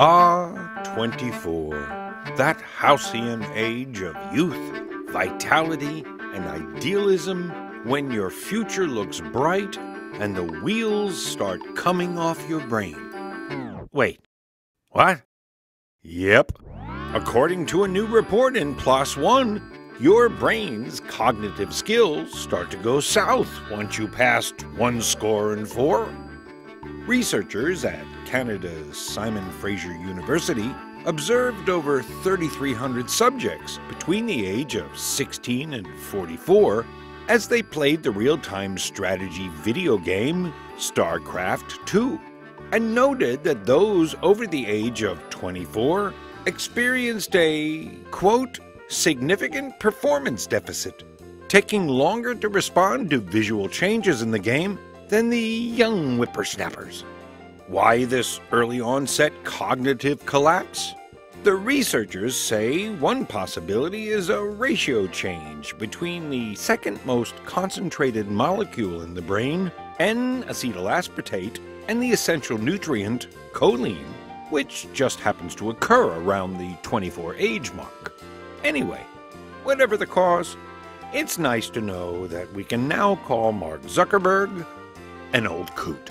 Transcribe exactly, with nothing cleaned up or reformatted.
Ah, twenty-four, that halcyon age of youth, vitality, and idealism, when your future looks bright and the wheels start coming off your brain. Wait, what? Yep. According to a new report in PLOS One, your brain's cognitive skills start to go south once you pass one score and four. Researchers at Canada's Simon Fraser University observed over thirty-three hundred subjects between the age of sixteen and forty-four as they played the real-time strategy video game StarCraft two, and noted that those over the age of twenty-four experienced a, quote, significant performance deficit, taking longer to respond to visual changes in the game than the young whippersnappers. Why this early onset cognitive collapse? The researchers say one possibility is a ratio change between the second most concentrated molecule in the brain, N-acetyl aspartate, and the essential nutrient, choline, which just happens to occur around the twenty-four age mark. Anyway, whatever the cause, it's nice to know that we can now call Mark Zuckerberg an old coot.